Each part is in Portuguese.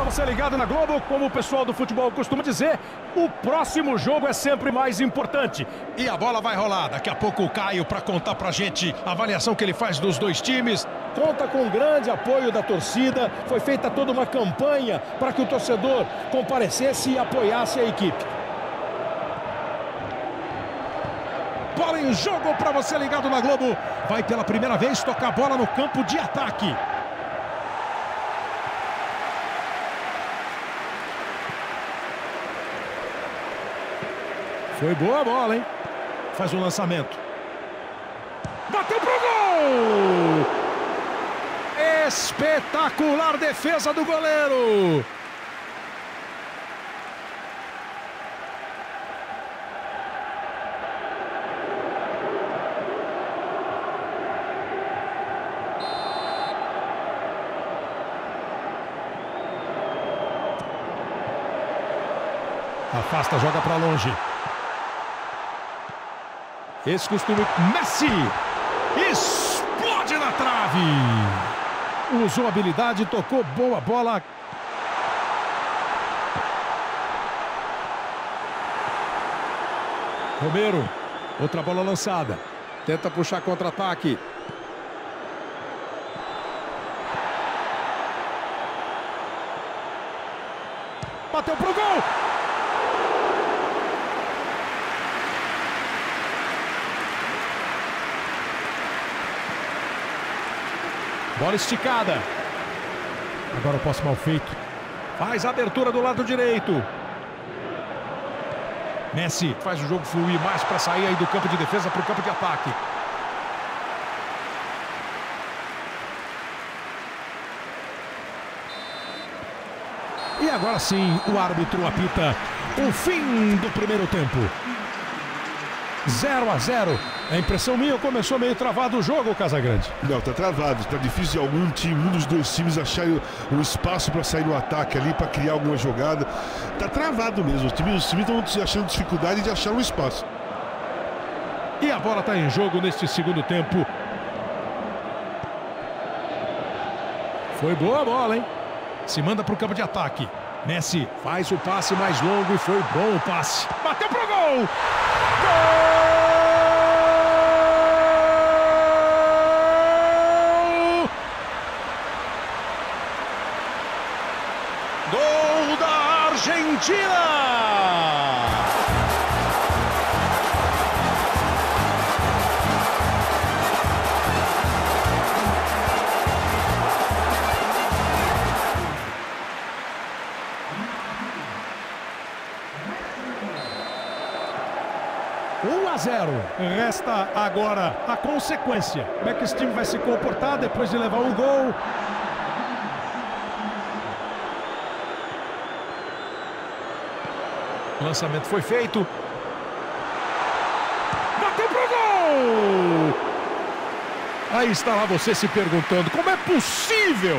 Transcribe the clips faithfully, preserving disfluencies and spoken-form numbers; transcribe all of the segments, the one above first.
Para você ligado na Globo, como o pessoal do futebol costuma dizer, o próximo jogo é sempre mais importante. E a bola vai rolar. Daqui a pouco o Caio para contar pra gente a avaliação que ele faz dos dois times. Conta com um grande apoio da torcida. Foi feita toda uma campanha para que o torcedor comparecesse e apoiasse a equipe. Bola em jogo para você ligado na Globo. Vai pela primeira vez tocar a bola no campo de ataque. Foi boa a bola, hein? Faz um lançamento. Bateu pro gol! Espetacular defesa do goleiro! Afasta, joga pra longe. Esse costume, Messi, explode na trave, usou habilidade, tocou boa bola. Romero, outra bola lançada, tenta puxar contra-ataque. Bateu pro gol! Bola esticada. Agora o passe mal feito. Faz a abertura do lado direito. Messi faz o jogo fluir mais para sair aí do campo de defesa para o campo de ataque. E agora sim o árbitro apita o fim do primeiro tempo. zero a zero. A impressão minha, começou meio travado o jogo, Casagrande. Não, tá travado. Tá difícil de algum time, um dos dois times achar um espaço para sair no ataque ali, para criar alguma jogada. Tá travado mesmo. Os times estão achando dificuldade de achar um espaço. E a bola tá em jogo neste segundo tempo. Foi boa a bola, hein? Se manda pro campo de ataque. Messi faz o passe mais longo e foi bom o passe. Bateu pro gol! Gol! Gol da Argentina! um a zero. Resta agora a consequência. Como é que esse time vai se comportar depois de levar um gol? O lançamento foi feito. Bateu pro gol! Aí está lá você se perguntando, como é possível?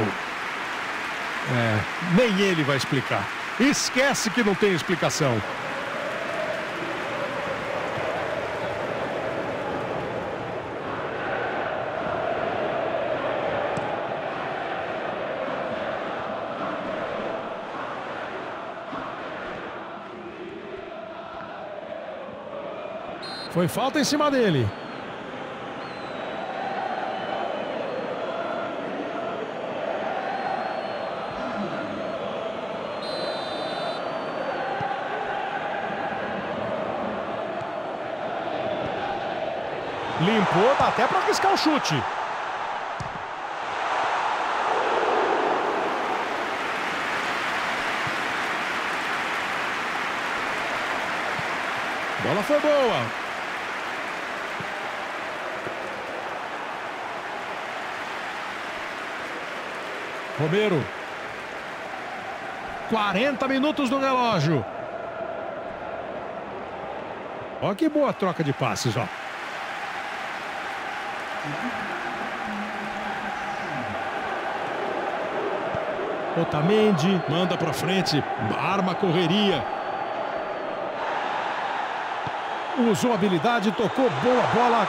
É, nem ele vai explicar. Esquece que não tem explicação. Foi falta em cima dele. Limpou, tá até para arriscar o chute. Bola foi boa. Romero, quarenta minutos no relógio. Ó que boa troca de passes, ó. Otamendi manda pra frente, arma a correria. Usou habilidade, tocou boa bola.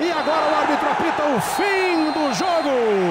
E agora o árbitro apita o fim do jogo.